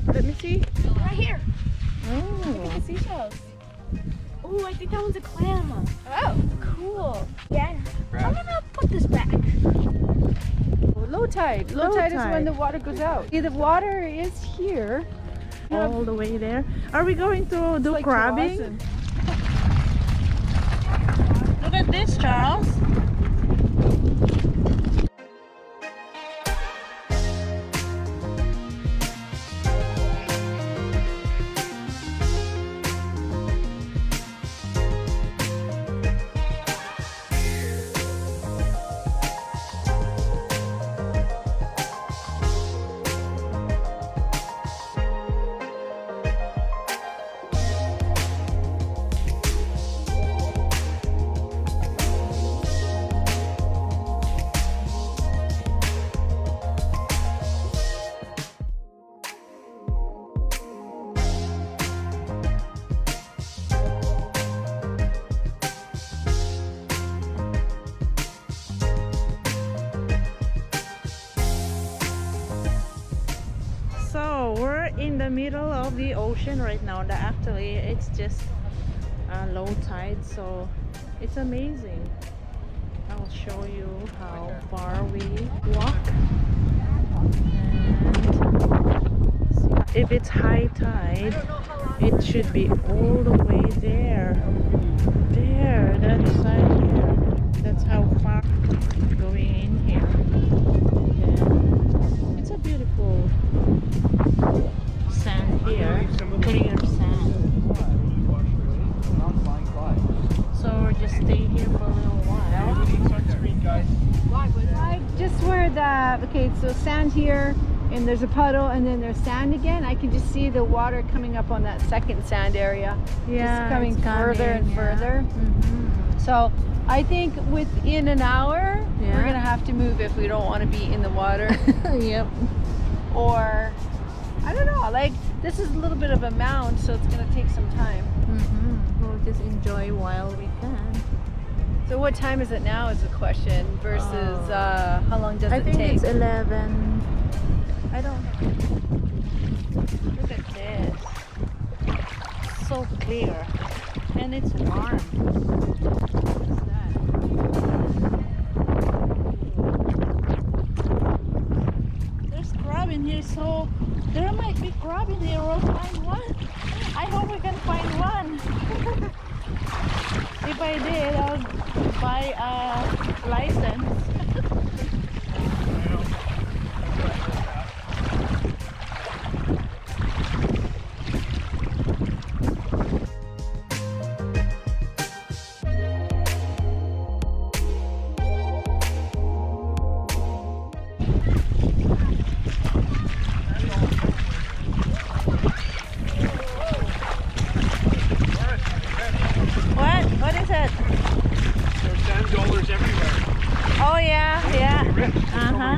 trip. Let me see. Right here. Oh. Look at the seashells. Oh, I think that one's a clam. Oh, cool. Yeah. Right. I'm gonna put this back. Low tide. Low tide is when the water goes out. See, the water is here. All the way there. Are we going to do like grabbing? Look at this, Charles. In the middle of the ocean right now. Actually, it's just low tide, so it's amazing. I will show you how far we walk and if it's high tide it should be all the way there. There, that side here. That's how far going in here. And it's a beautiful sand here, clear sand. So we're just staying here for a little while. Just where the, okay, so sand here, and there's a puddle, and then there's sand again. I can just see the water coming up on that second sand area. Yeah, just coming further and further. Mm-hmm. So I think within an hour, we're gonna have to move if we don't want to be in the water. Yep. Or I don't know, like this is a little bit of a mound, so it's gonna take some time. Mm-hmm. We'll just enjoy while we can. So what time is it now is the question versus how long does it take? I think it's 11. I don't know. Look at this. So clear. And it's warm. What's that? There's crab in here, so there might be crab in here. We'll find one. I hope we can find one. If I did, I'll buy a license.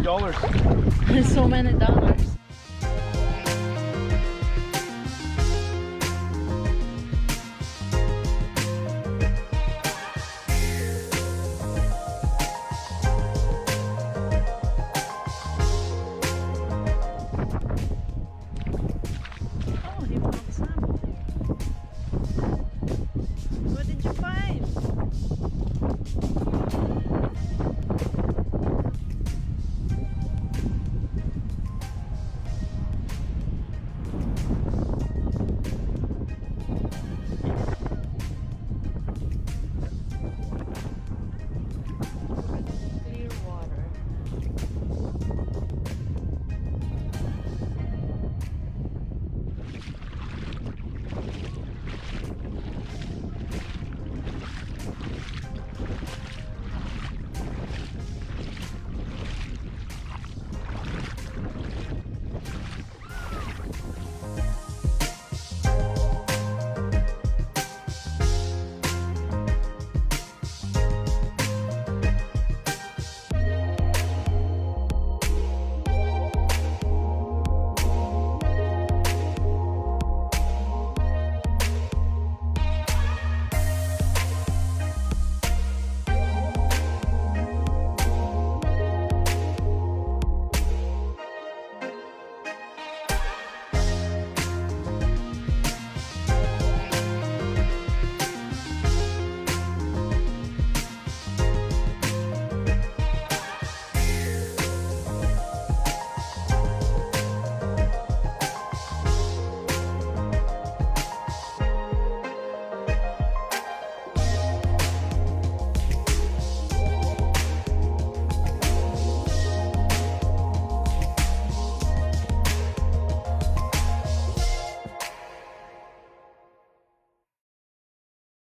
Dollars. There's so many dollars.